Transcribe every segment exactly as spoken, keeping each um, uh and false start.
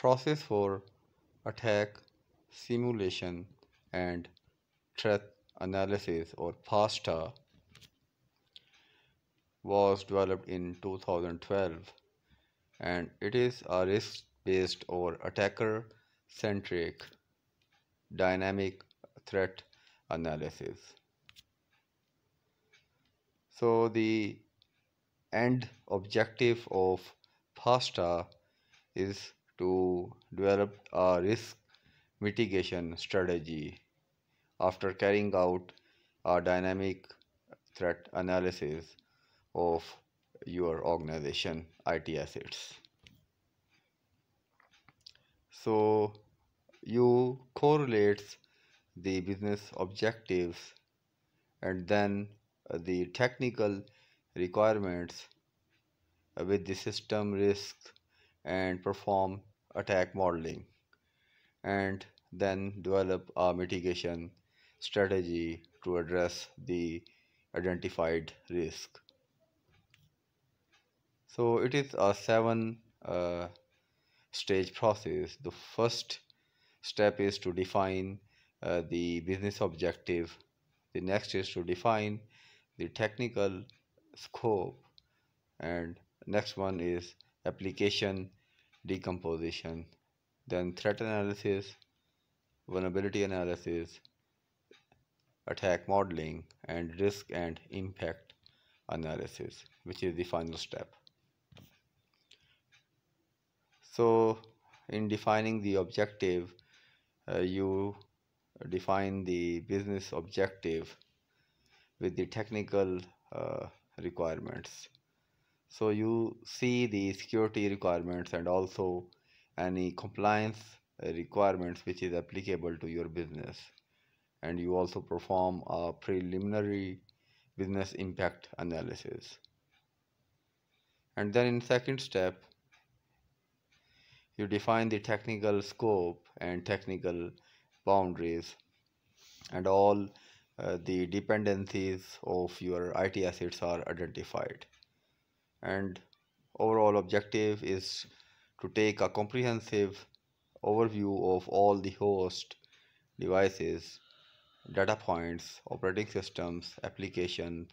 process for attack simulation and threat analysis, or PASTA, was developed in two thousand twelve, and it is a risk-based or attacker-centric dynamic threat analysis. So the end objective of PASTA is to develop a risk mitigation strategy after carrying out a dynamic threat analysis of your organization I T assets. So you correlate the business objectives and then the technical requirements with the system risks and perform attack modeling, and then develop a mitigation strategy to address the identified risk. So it is a seven uh, stage process. The first step is to define uh, the business objective. The next is to define the technical scope, and next one is application decomposition, then threat analysis, vulnerability analysis, attack modeling, and risk and impact analysis, which is the final step. So in defining the objective, uh, you define the business objective with the technical uh, requirements. So you see the security requirements and also any compliance requirements which is applicable to your business, and you also perform a preliminary business impact analysis. And then in second step, you define the technical scope and technical boundaries and all uh, the dependencies of your I T assets are identified. And overall objective is to take a comprehensive overview of all the host, devices, data points, operating systems, applications,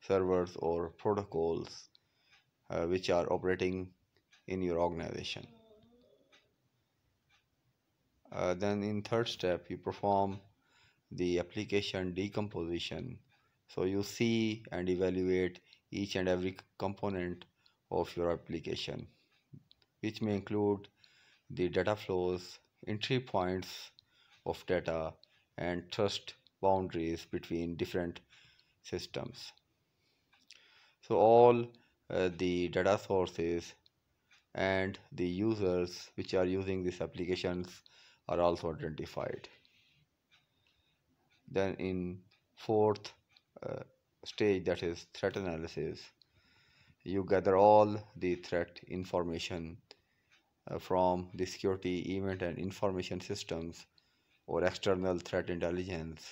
servers, or protocols uh, which are operating in your organization. Uh, then in third step, you perform the application decomposition. So you see and evaluate each and every component of your application, which may include the data flows, entry points of data, and trust boundaries between different systems. So all uh, the data sources and the users which are using these applications are also identified. Then in fourth uh, stage, that is threat analysis, you gather all the threat information uh, from the security event and information systems, or external threat intelligence,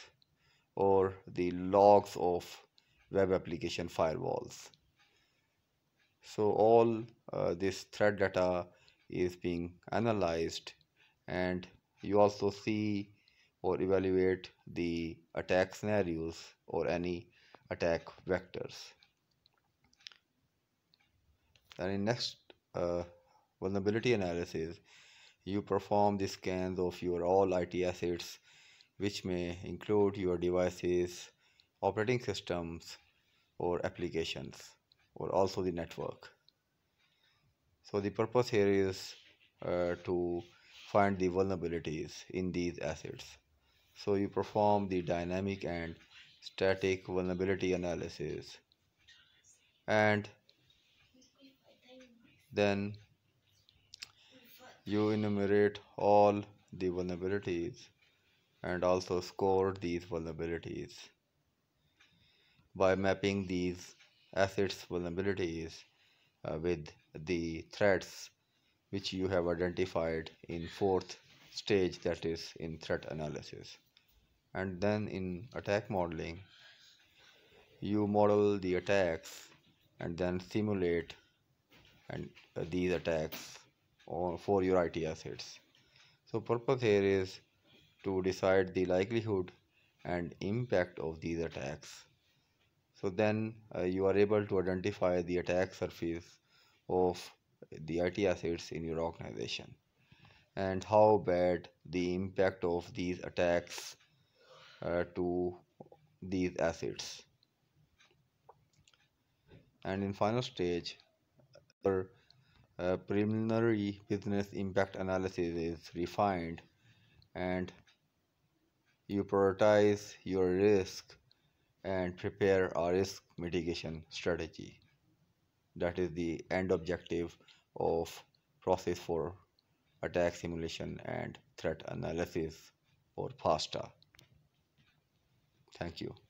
or the logs of web application firewalls. So all uh, this threat data is being analyzed, and you also see or evaluate the attack scenarios or any attack vectors. And in next uh, vulnerability analysis, you perform the scans of your all I T assets, which may include your devices, operating systems, or applications, or also the network. So the purpose here is uh, to find the vulnerabilities in these assets. So you perform the dynamic and static vulnerability analysis, and then you enumerate all the vulnerabilities and also score these vulnerabilities by mapping these assets vulnerabilities uh, with the threats which you have identified in fourth stage, that is in threat analysis. And then in attack modeling, you model the attacks and then simulate and uh, these attacks or for your I T assets. So purpose here is to decide the likelihood and impact of these attacks. So then uh, you are able to identify the attack surface of the I T assets in your organization and how bad the impact of these attacks uh, to these assets. And in final stage, our uh, preliminary business impact analysis is refined and you prioritize your risk and prepare a risk mitigation strategy. That is the end objective of process for attack simulation and threat analysis, or PASTA. Thank you.